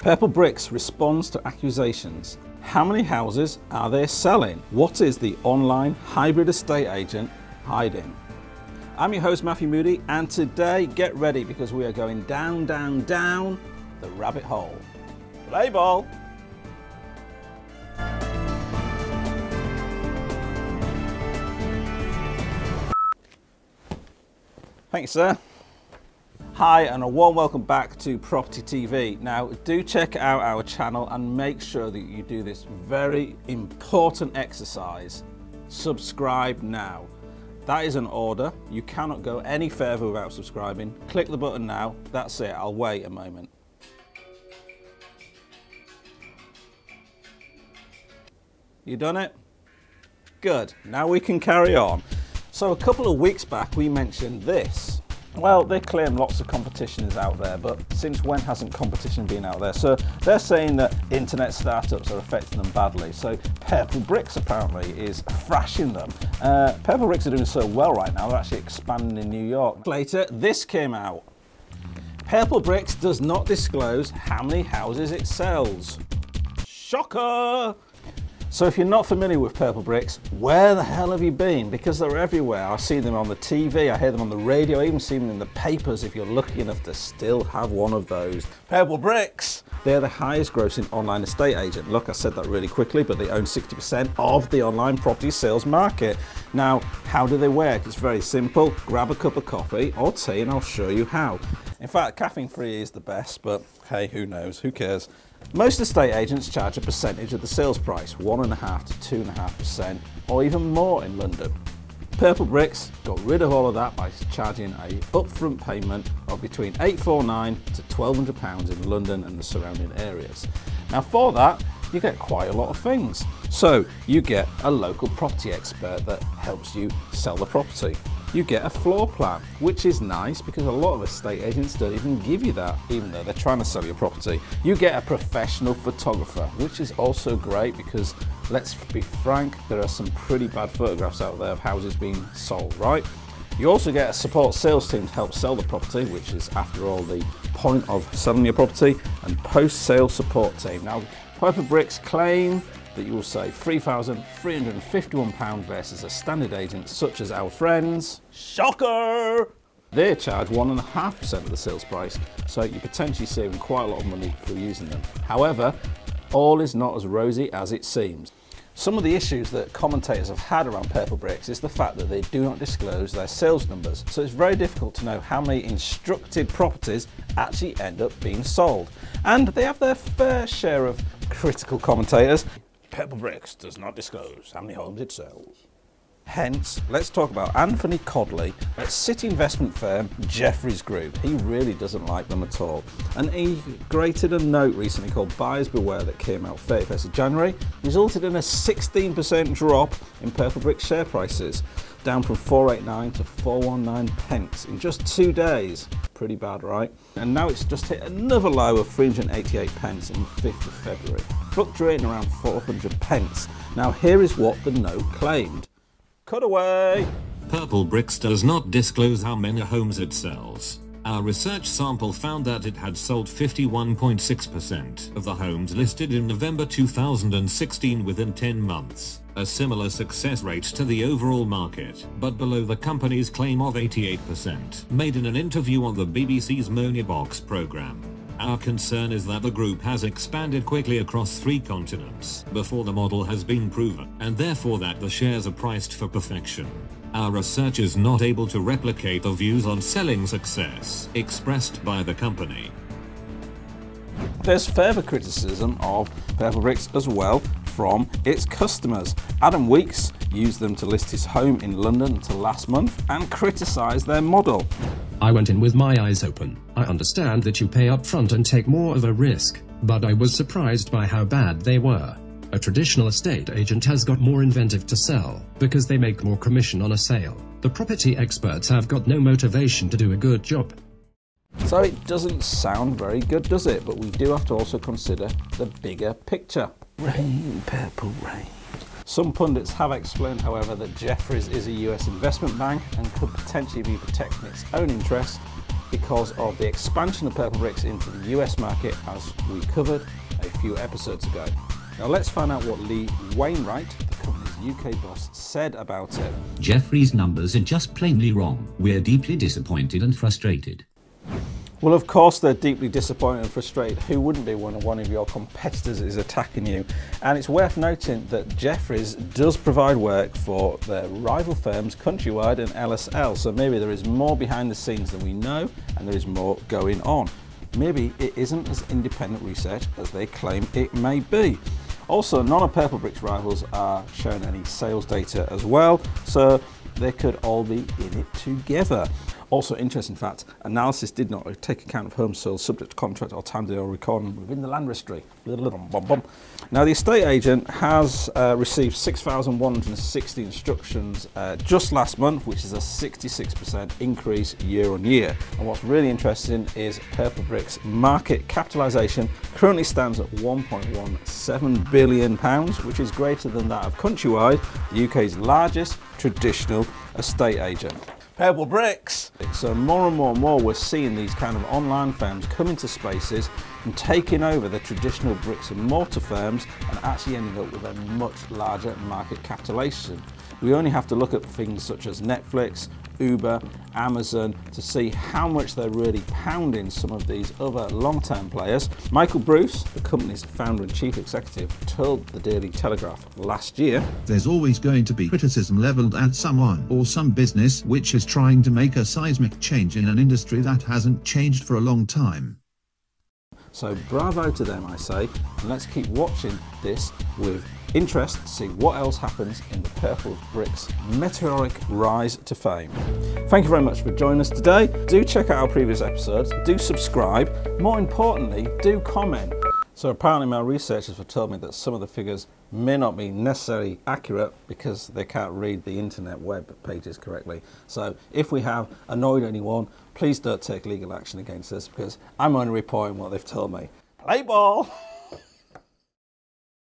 Purple Bricks responds to accusations. How many houses are they selling? What is the online hybrid estate agent hiding? I'm your host Matthew Moody, and today get ready because we are going down, down, down the rabbit hole. Play ball! Thanks, sir. Hi and a warm welcome back to Property TV. Now do check out our channel and make sure that you do this very important exercise. Subscribe now. That is an order. You cannot go any further without subscribing. Click the button now. That's it. I'll wait a moment. You done it? Good. Now we can carry on. So a couple of weeks back we mentioned this. Well, they claim lots of competition is out there, but since when hasn't competition been out there? So they're saying that internet startups are affecting them badly. So Purple Bricks apparently is thrashing them. Purple Bricks are doing so well right now, they're actually expanding in New York. Later, this came out. Purple Bricks does not disclose how many houses it sells. Shocker! So if you're not familiar with Purple Bricks, where the hell have you been? Because they're everywhere. I see them on the TV, I hear them on the radio, I even see them in the papers if you're lucky enough to still have one of those. Purple Bricks! They're the highest grossing online estate agent. Look, I said that really quickly, but they own 60% of the online property sales market. Now, how do they work? It's very simple. Grab a cup of coffee or tea and I'll show you how. In fact, caffeine-free is the best, but hey, who knows, who cares? Most estate agents charge a percentage of the sales price, 1.5 to 2.5%, or even more in London. Purple Bricks got rid of all of that by charging a upfront payment of between £849 to £1,200 in London and the surrounding areas. Now for that, you get quite a lot of things. So you get a local property expert that helps you sell the property. You get a floor plan, which is nice because a lot of estate agents don't even give you that, even though they're trying to sell your property. You get a professional photographer, which is also great because, let's be frank, there are some pretty bad photographs out there of houses being sold, right? You also get a support sales team to help sell the property, which is, after all, the point of selling your property, and post-sale support team. Now, Purple Bricks claim that you will save £3,351 versus a standard agent such as our friends. Shocker! They charge 1.5% of the sales price, so you're potentially saving quite a lot of money for using them. However, all is not as rosy as it seems. Some of the issues that commentators have had around Purple Bricks is the fact that they do not disclose their sales numbers, so it's very difficult to know how many instructed properties actually end up being sold. And they have their fair share of critical commentators. Purple Bricks does not disclose how many homes it sells. Hence, let's talk about Anthony Codley at city investment firm Jefferies Group. He really doesn't like them at all. And he created a note recently called Buyers Beware that came out 31st of January, resulted in a 16% drop in Purple Bricks share prices, down from 489 to 419 pence in just 2 days. Pretty bad, right? And now it's just hit another low of 388 pence on the 5th of February, fluctuating around 400 pence. Now here is what the note claimed. Cut away! Purple Bricks does not disclose how many homes it sells. Our research sample found that it had sold 51.6% of the homes listed in November 2016 within 10 months, a similar success rate to the overall market, but below the company's claim of 88%, made in an interview on the BBC's Moneybox programme. Our concern is that the group has expanded quickly across 3 continents before the model has been proven, and therefore that the shares are priced for perfection. Our research is not able to replicate the views on selling success expressed by the company. There's further criticism of Purple Bricks as well from its customers. Adam Weeks used them to list his home in London until last month and criticised their model. I went in with my eyes open. I understand that you pay up front and take more of a risk, but I was surprised by how bad they were. A traditional estate agent has got more incentive to sell, because they make more commission on a sale. The property experts have got no motivation to do a good job. So it doesn't sound very good, does it? But we do have to also consider the bigger picture. Rain, purple rain. Some pundits have explained, however, that Jefferies is a US investment bank and could potentially be protecting its own interests because of the expansion of Purple Bricks into the US market, as we covered a few episodes ago. Now let's find out what Lee Wainwright, the company's UK boss, said about it. Jefferies' numbers are just plainly wrong. We're deeply disappointed and frustrated. Well, of course they're deeply disappointed and frustrated. Who wouldn't be when one of your competitors is attacking you? And it's worth noting that Jefferies does provide work for their rival firms Countrywide and LSL, so maybe there is more behind the scenes than we know and there is more going on. Maybe it isn't as independent research as they claim it may be. Also, none of Purple Bricks' rivals are showing any sales data as well, so they could all be in it together. Also, interesting fact, analysis did not take account of homes sold subject to contract or time they are recording within the land registry. Now, the estate agent has received 6,160 instructions just last month, which is a 66% increase year on year. And what's really interesting is Purple Bricks' market capitalisation currently stands at £1.17 billion, which is greater than that of Countrywide, the UK's largest traditional estate agent. Purple Bricks. So more and more we're seeing these kind of online firms come into spaces and taking over the traditional bricks and mortar firms and actually ending up with a much larger market capitalisation. We only have to look at things such as Netflix, Uber, Amazon to see how much they're really pounding some of these other long-term players. Michael Bruce, the company's founder and chief executive, told the Daily Telegraph last year, "There's always going to be criticism levelled at someone or some business which is trying to make a seismic change in an industry that hasn't changed for a long time." So bravo to them, I say, and let's keep watching this with interest to see what else happens in the Purple Bricks' meteoric rise to fame. Thank you very much for joining us today. Do check out our previous episodes, do subscribe, more importantly, do comment. So apparently my researchers have told me that some of the figures may not be necessarily accurate because they can't read the internet web pages correctly. So if we have annoyed anyone, please don't take legal action against us because I'm only reporting what they've told me. Play ball!